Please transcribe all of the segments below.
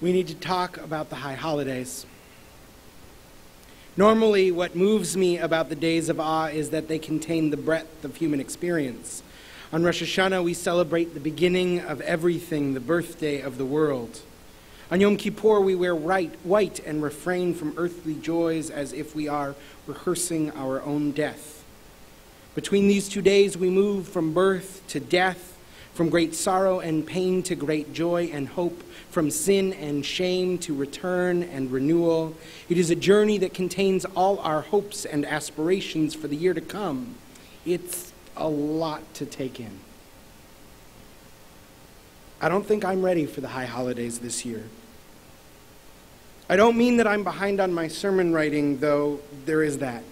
we need to talk about the high holidays. Normally, what moves me about the days of awe is that they contain the breadth of human experience. On Rosh Hashanah, we celebrate the beginning of everything, the birthday of the world. On Yom Kippur, we wear white and refrain from earthly joys as if we are rehearsing our own death. Between these 2 days, we move from birth to death, from great sorrow and pain to great joy and hope, from sin and shame to return and renewal. It is a journey that contains all our hopes and aspirations for the year to come. It's a lot to take in. I don't think I'm ready for the high holidays this year. I don't mean that I'm behind on my sermon writing, though there is that.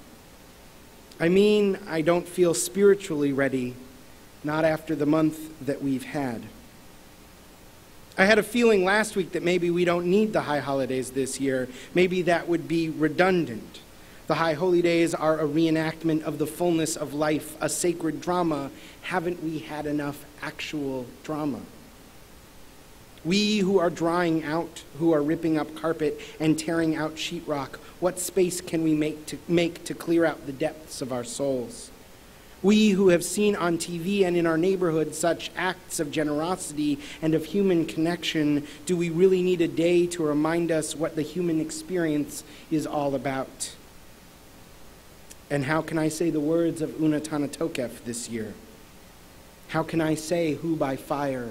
I mean I don't feel spiritually ready, not after the month that we've had. I had a feeling last week that maybe we don't need the high holidays this year. Maybe that would be redundant. The high holy days are a reenactment of the fullness of life, a sacred drama. Haven't we had enough actual drama? We who are drying out, who are ripping up carpet and tearing out sheetrock, what space can we make to clear out the depths of our souls? We who have seen on TV and in our neighborhood such acts of generosity and of human connection, do we really need a day to remind us what the human experience is all about? And how can I say the words of Unetaneh Tokef this year? How can I say who by fire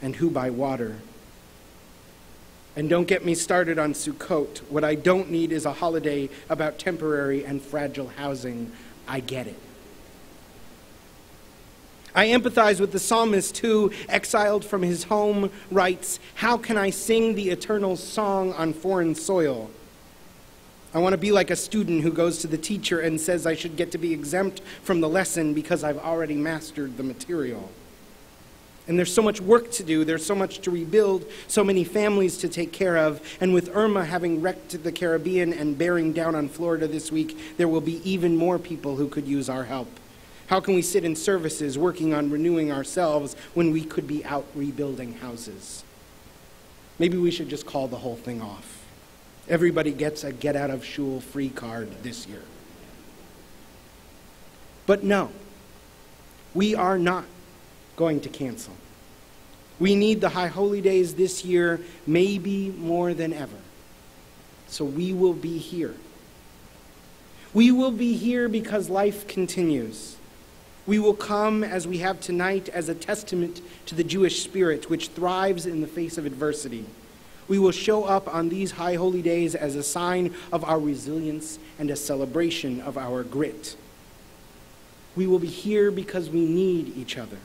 and who by water? And don't get me started on Sukkot. What I don't need is a holiday about temporary and fragile housing. I get it. I empathize with the psalmist who, exiled from his home, writes, "How can I sing the eternal song on foreign soil?" I want to be like a student who goes to the teacher and says I should get to be exempt from the lesson because I've already mastered the material. And there's so much work to do, there's so much to rebuild, so many families to take care of, and with Irma having wrecked the Caribbean and bearing down on Florida this week, there will be even more people who could use our help. How can we sit in services working on renewing ourselves when we could be out rebuilding houses? Maybe we should just call the whole thing off. Everybody gets a get out of shul free card this year. But no, we are not going to cancel. We need the high holy days this year, maybe more than ever. So we will be here. We will be here because life continues. We will come, as we have tonight, as a testament to the Jewish spirit, which thrives in the face of adversity. We will show up on these high holy days as a sign of our resilience and a celebration of our grit. We will be here because we need each other.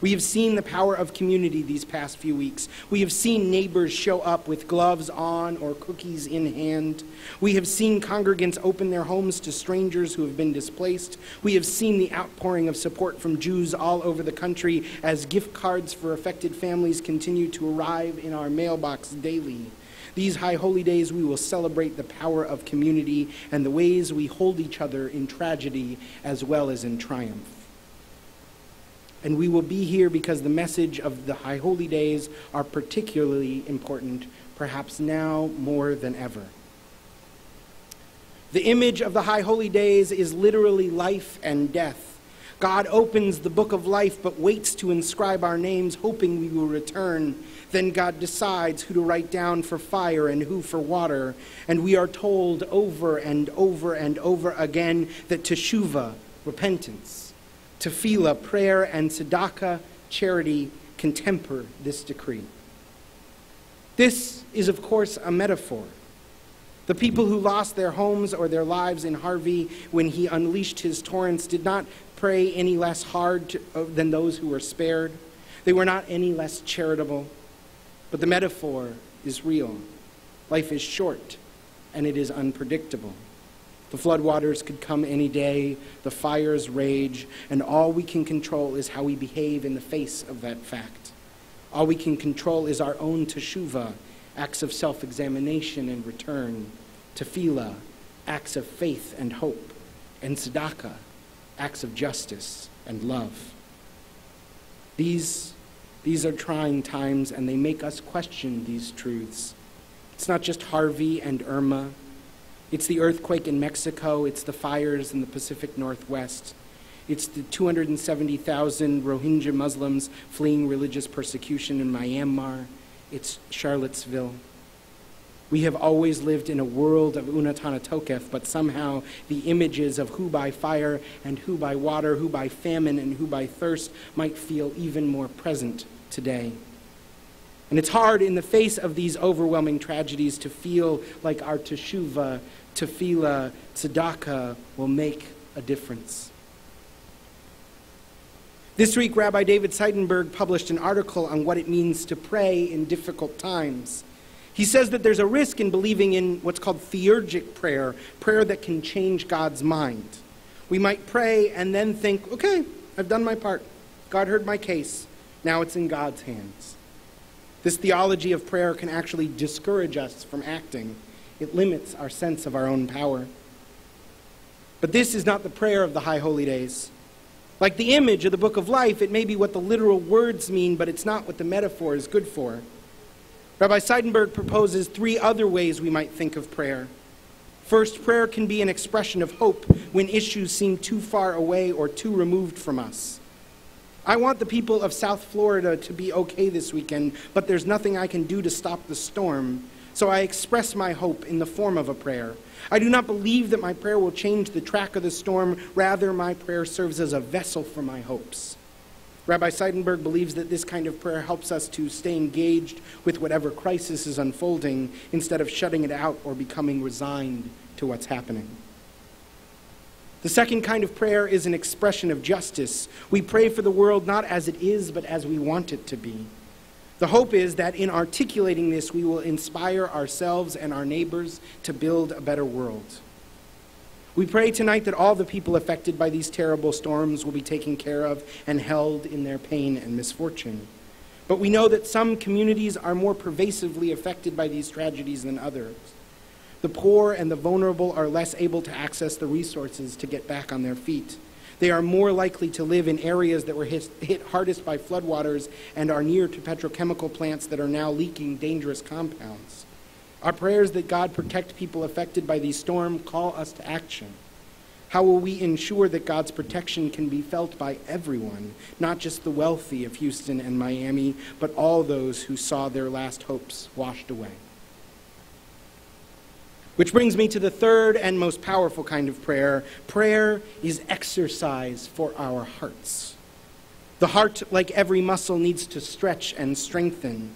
We have seen the power of community these past few weeks. We have seen neighbors show up with gloves on or cookies in hand. We have seen congregants open their homes to strangers who have been displaced. We have seen the outpouring of support from Jews all over the country as gift cards for affected families continue to arrive in our mailbox daily. These high holy days, we will celebrate the power of community and the ways we hold each other in tragedy as well as in triumph. And we will be here because the message of the high holy days are particularly important, perhaps now more than ever. The image of the high holy days is literally life and death. God opens the book of life but waits to inscribe our names, hoping we will return. Then God decides who to write down for fire and who for water. And we are told over and over and over again that teshuva, repentance, tefillah, prayer, and tzedakah, charity, can temper this decree. This is, of course, a metaphor. The people who lost their homes or their lives in Harvey when he unleashed his torrents did not pray any less hard than those who were spared. They were not any less charitable. But the metaphor is real. Life is short, and it is unpredictable. The floodwaters could come any day, the fires rage, and all we can control is how we behave in the face of that fact. All we can control is our own teshuva, acts of self-examination and return, tefillah, acts of faith and hope, and tzedakah, acts of justice and love. These These are trying times, and they make us question these truths. It's not just Harvey and Irma. It's the earthquake in Mexico. It's the fires in the Pacific Northwest. It's the 270,000 Rohingya Muslims fleeing religious persecution in Myanmar. It's Charlottesville. We have always lived in a world of Unetaneh Tokef, but somehow the images of who by fire and who by water, who by famine and who by thirst might feel even more present today. And it's hard in the face of these overwhelming tragedies to feel like our teshuva, tefillah, tzedakah will make a difference. This week, Rabbi David Seidenberg published an article on what it means to pray in difficult times. He says that there's a risk in believing in what's called theurgic prayer, prayer that can change God's mind. We might pray and then think, okay, I've done my part. God heard my case. Now it's in God's hands. This theology of prayer can actually discourage us from acting. It limits our sense of our own power. But this is not the prayer of the High Holy Days. Like the image of the Book of Life, it may be what the literal words mean, but it's not what the metaphor is good for. Rabbi Seidenberg proposes three other ways we might think of prayer. First, prayer can be an expression of hope when issues seem too far away or too removed from us. I want the people of South Florida to be okay this weekend, but there's nothing I can do to stop the storm, so I express my hope in the form of a prayer. I do not believe that my prayer will change the track of the storm. Rather, my prayer serves as a vessel for my hopes. Rabbi Seidenberg believes that this kind of prayer helps us to stay engaged with whatever crisis is unfolding instead of shutting it out or becoming resigned to what's happening. The second kind of prayer is an expression of justice. We pray for the world not as it is, but as we want it to be. The hope is that in articulating this, we will inspire ourselves and our neighbors to build a better world. We pray tonight that all the people affected by these terrible storms will be taken care of and held in their pain and misfortune. But we know that some communities are more pervasively affected by these tragedies than others. The poor and the vulnerable are less able to access the resources to get back on their feet. They are more likely to live in areas that were hit hardest by floodwaters and are near to petrochemical plants that are now leaking dangerous compounds. Our prayers that God protect people affected by these storms call us to action. How will we ensure that God's protection can be felt by everyone, not just the wealthy of Houston and Miami, but all those who saw their last hopes washed away? Which brings me to the third and most powerful kind of prayer. Prayer is exercise for our hearts. The heart, like every muscle, needs to stretch and strengthen.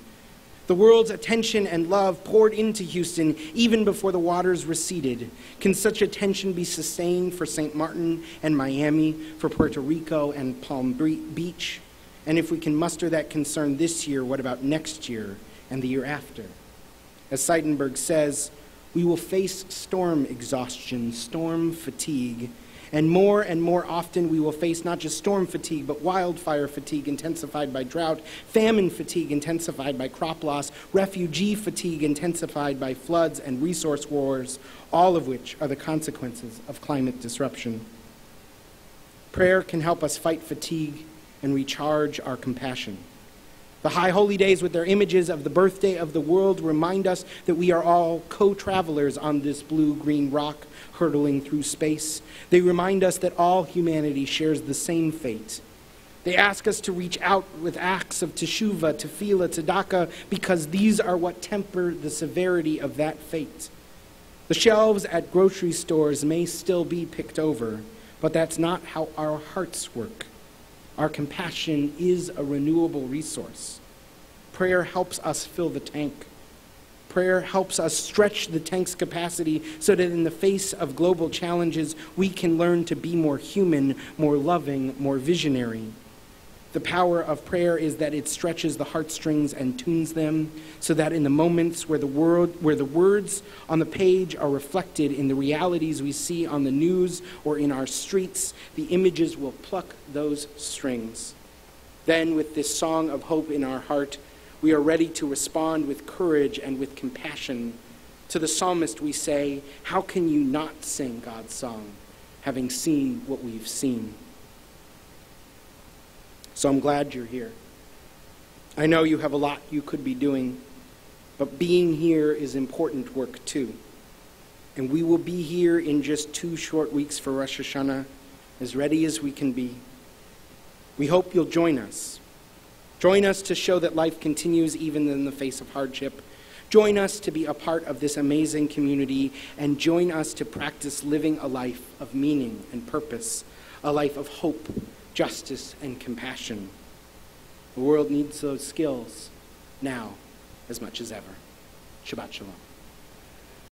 The world's attention and love poured into Houston even before the waters receded. Can such attention be sustained for St. Martin and Miami, for Puerto Rico and Palm Beach? And if we can muster that concern this year, what about next year and the year after? As Seidenberg says, we will face storm exhaustion, storm fatigue, and more often we will face not just storm fatigue, but wildfire fatigue intensified by drought, famine fatigue intensified by crop loss, refugee fatigue intensified by floods and resource wars, all of which are the consequences of climate disruption. Prayer can help us fight fatigue and recharge our compassion. The High Holy Days, with their images of the birthday of the world, remind us that we are all co-travelers on this blue-green rock hurtling through space. They remind us that all humanity shares the same fate. They ask us to reach out with acts of teshuva, tefillah, tzedakah, because these are what temper the severity of that fate. The shelves at grocery stores may still be picked over, but that's not how our hearts work. Our compassion is a renewable resource. Prayer helps us fill the tank. Prayer helps us stretch the tank's capacity so that in the face of global challenges, we can learn to be more human, more loving, more visionary. The power of prayer is that it stretches the heartstrings and tunes them so that in the moments where the words on the page are reflected in the realities we see on the news or in our streets, the images will pluck those strings. Then, with this song of hope in our heart, we are ready to respond with courage and with compassion. To the psalmist we say, "How can you not sing God's song, having seen what we've seen?" So I'm glad you're here. I know you have a lot you could be doing, but being here is important work too. And we will be here in just 2 short weeks for Rosh Hashanah, as ready as we can be. We hope you'll join us. Join us to show that life continues even in the face of hardship. Join us to be a part of this amazing community, and join us to practice living a life of meaning and purpose, a life of hope, justice, and compassion. The world needs those skills now as much as ever. Shabbat Shalom.